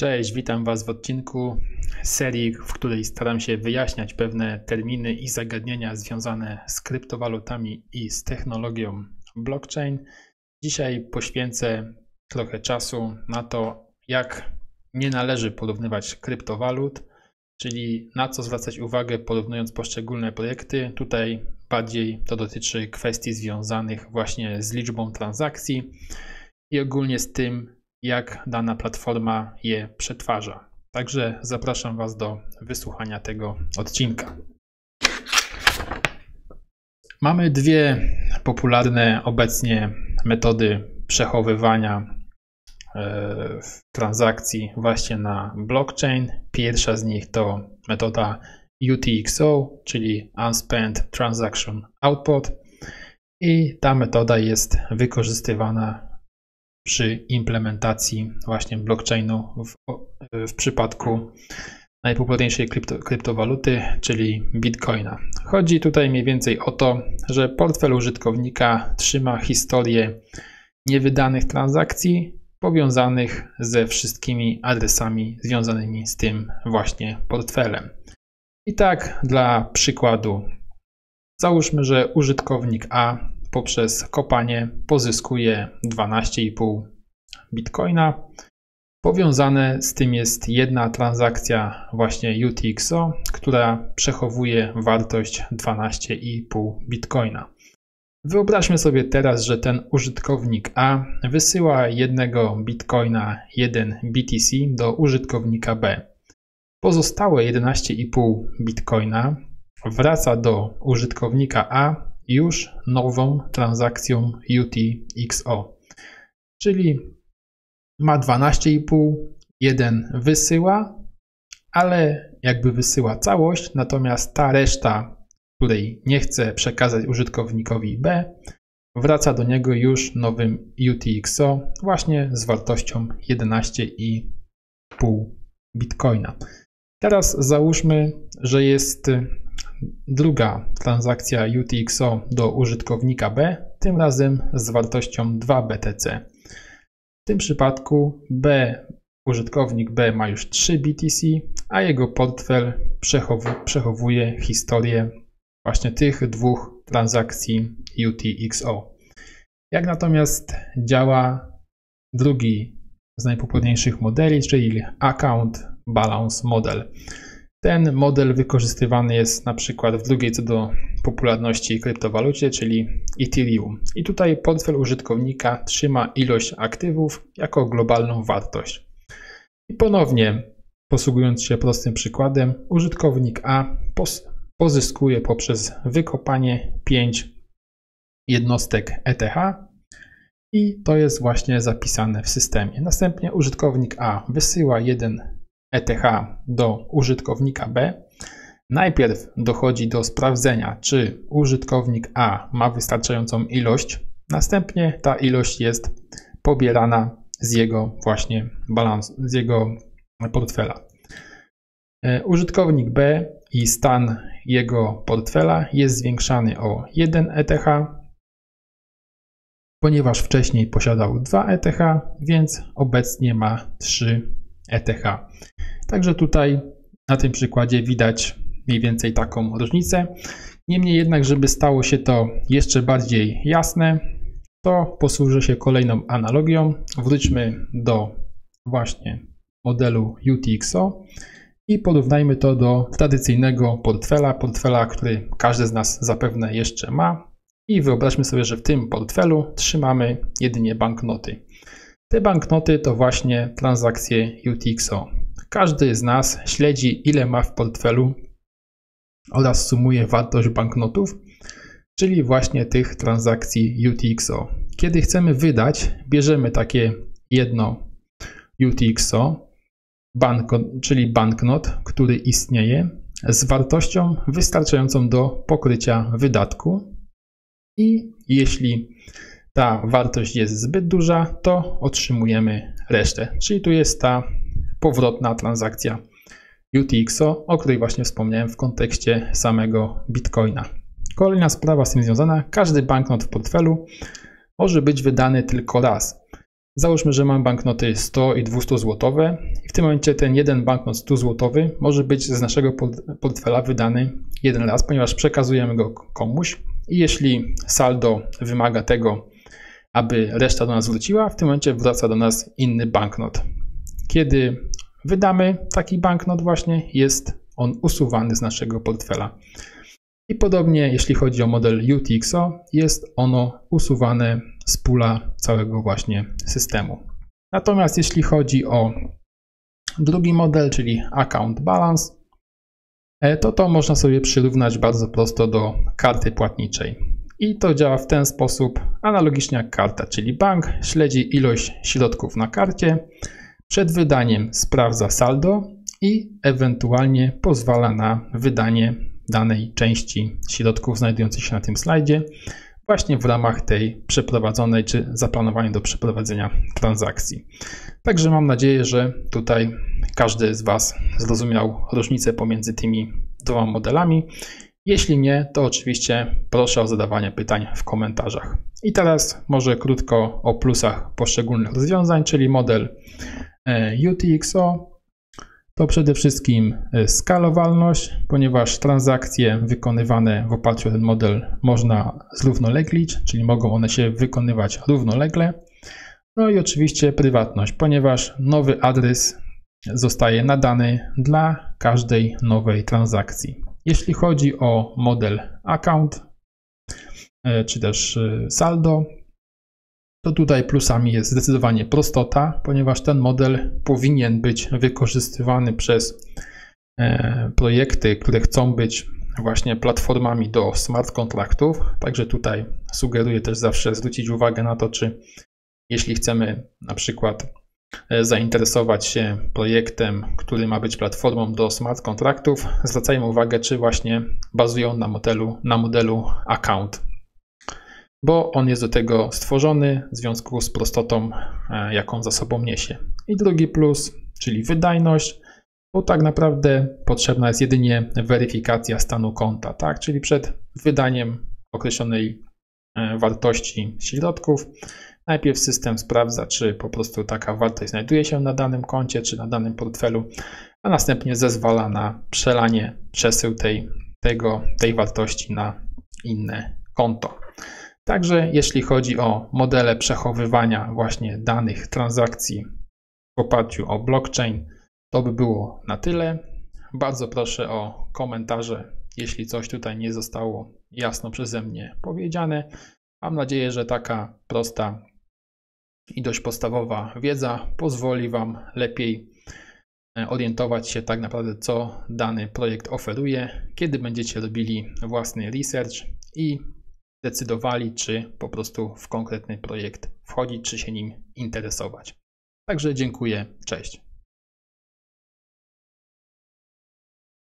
Cześć, witam Was w odcinku serii, w której staram się wyjaśniać pewne terminy i zagadnienia związane z kryptowalutami i z technologią blockchain. Dzisiaj poświęcę trochę czasu na to, jak nie należy porównywać kryptowalut, czyli na co zwracać uwagę porównując poszczególne projekty. Tutaj bardziej to dotyczy kwestii związanych właśnie z liczbą transakcji i ogólnie z tym, jak dana platforma je przetwarza. Także zapraszam Was do wysłuchania tego odcinka. Mamy dwie popularne obecnie metody przechowywania transakcji właśnie na blockchain. Pierwsza z nich to metoda UTXO, czyli Unspent Transaction Output, i ta metoda jest wykorzystywana przy implementacji właśnie blockchainu w przypadku najpopularniejszej kryptowaluty, czyli Bitcoina. Chodzi tutaj mniej więcej o to, że portfel użytkownika trzyma historię niewydanych transakcji powiązanych ze wszystkimi adresami związanymi z tym właśnie portfelem. I tak dla przykładu, załóżmy, że użytkownik A poprzez kopanie pozyskuje 12,5 bitcoina. Powiązane z tym jest jedna transakcja właśnie UTXO, która przechowuje wartość 12,5 bitcoina. Wyobraźmy sobie teraz, że ten użytkownik A wysyła 1 bitcoina, 1 BTC do użytkownika B. Pozostałe 11,5 bitcoina wraca do użytkownika A już nową transakcją UTXO. Czyli ma 12,5, 1 wysyła, ale jakby wysyła całość, natomiast ta reszta, której nie chce przekazać użytkownikowi B, wraca do niego już nowym UTXO właśnie z wartością 11,5 bitcoina. Teraz załóżmy, że jest druga transakcja UTXO do użytkownika B, tym razem z wartością 2 BTC. W tym przypadku użytkownik B ma już 3 BTC, a jego portfel przechowuje historię właśnie tych dwóch transakcji UTXO. Jak natomiast działa drugi z najpopularniejszych modeli, czyli Account Balance Model. Ten model wykorzystywany jest na przykład w drugiej co do popularności kryptowalucie, czyli Ethereum. I tutaj portfel użytkownika trzyma ilość aktywów jako globalną wartość. I ponownie, posługując się prostym przykładem, użytkownik A pozyskuje poprzez wykopanie 5 jednostek ETH i to jest właśnie zapisane w systemie. Następnie użytkownik A wysyła 1 ETH do użytkownika B. Najpierw dochodzi do sprawdzenia, czy użytkownik A ma wystarczającą ilość. Następnie ta ilość jest pobierana z jego właśnie balansu, z jego portfela. Użytkownik B i stan jego portfela jest zwiększany o 1 ETH, ponieważ wcześniej posiadał 2 ETH, więc obecnie ma 3 ETH. Także tutaj na tym przykładzie widać mniej więcej taką różnicę. Niemniej jednak, żeby stało się to jeszcze bardziej jasne, to posłużę się kolejną analogią. Wróćmy do właśnie modelu UTXO i porównajmy to do tradycyjnego portfela, który każdy z nas zapewne jeszcze ma. I wyobraźmy sobie, że w tym portfelu trzymamy jedynie banknoty. Te banknoty to właśnie transakcje UTXO. Każdy z nas śledzi, ile ma w portfelu oraz sumuje wartość banknotów, czyli właśnie tych transakcji UTXO. Kiedy chcemy wydać, bierzemy takie jedno UTXO, czyli banknot, który istnieje, z wartością wystarczającą do pokrycia wydatku i jeśli ta wartość jest zbyt duża, to otrzymujemy resztę. Czyli tu jest ta powrotna transakcja UTXO, o której właśnie wspomniałem w kontekście samego Bitcoina. Kolejna sprawa z tym związana. Każdy banknot w portfelu może być wydany tylko raz. Załóżmy, że mam banknoty 100 i 200 złotowe i w tym momencie ten jeden banknot 100 złotowy może być z naszego portfela wydany jeden raz, ponieważ przekazujemy go komuś i jeśli saldo wymaga tego, aby reszta do nas wróciła, w tym momencie wraca do nas inny banknot. Kiedy wydamy taki banknot właśnie, jest on usuwany z naszego portfela. I podobnie jeśli chodzi o model UTXO, jest ono usuwane z pula całego właśnie systemu. Natomiast jeśli chodzi o drugi model, czyli Account Balance, to można sobie przyrównać bardzo prosto do karty płatniczej. I to działa w ten sposób, analogicznie jak karta, czyli bank śledzi ilość środków na karcie, przed wydaniem sprawdza saldo i ewentualnie pozwala na wydanie danej części środków znajdujących się na tym slajdzie właśnie w ramach tej przeprowadzonej czy zaplanowanej do przeprowadzenia transakcji. Także mam nadzieję, że tutaj każdy z Was zrozumiał różnicę pomiędzy tymi dwoma modelami. Jeśli nie, to oczywiście proszę o zadawanie pytań w komentarzach. I teraz może krótko o plusach poszczególnych rozwiązań, czyli model UTXO. To przede wszystkim skalowalność, ponieważ transakcje wykonywane w oparciu o ten model można zrównoleglić, czyli mogą one się wykonywać równolegle. No i oczywiście prywatność, ponieważ nowy adres zostaje nadany dla każdej nowej transakcji. Jeśli chodzi o model account czy też saldo, to tutaj plusami jest zdecydowanie prostota, ponieważ ten model powinien być wykorzystywany przez projekty, które chcą być właśnie platformami do smart kontraktów. Także tutaj sugeruję też zawsze zwrócić uwagę na to, czy jeśli chcemy na przykład zainteresować się projektem, który ma być platformą do smart kontraktów, zwracajmy uwagę, czy właśnie bazują na modelu account, bo on jest do tego stworzony w związku z prostotą, jaką za sobą niesie. I drugi plus, czyli wydajność, bo tak naprawdę potrzebna jest jedynie weryfikacja stanu konta, tak? Czyli przed wydaniem określonej wartości środków najpierw system sprawdza, czy po prostu taka wartość znajduje się na danym koncie, czy na danym portfelu, a następnie zezwala na przelanie, przesył tej wartości na inne konto. Także jeśli chodzi o modele przechowywania właśnie danych transakcji w oparciu o blockchain, to by było na tyle. Bardzo proszę o komentarze, jeśli coś tutaj nie zostało jasno przeze mnie powiedziane. Mam nadzieję, że taka prosta i dość podstawowa wiedza pozwoli Wam lepiej orientować się tak naprawdę, co dany projekt oferuje, kiedy będziecie robili własny research i decydowali, czy po prostu w konkretny projekt wchodzić, czy się nim interesować. Także dziękuję, cześć.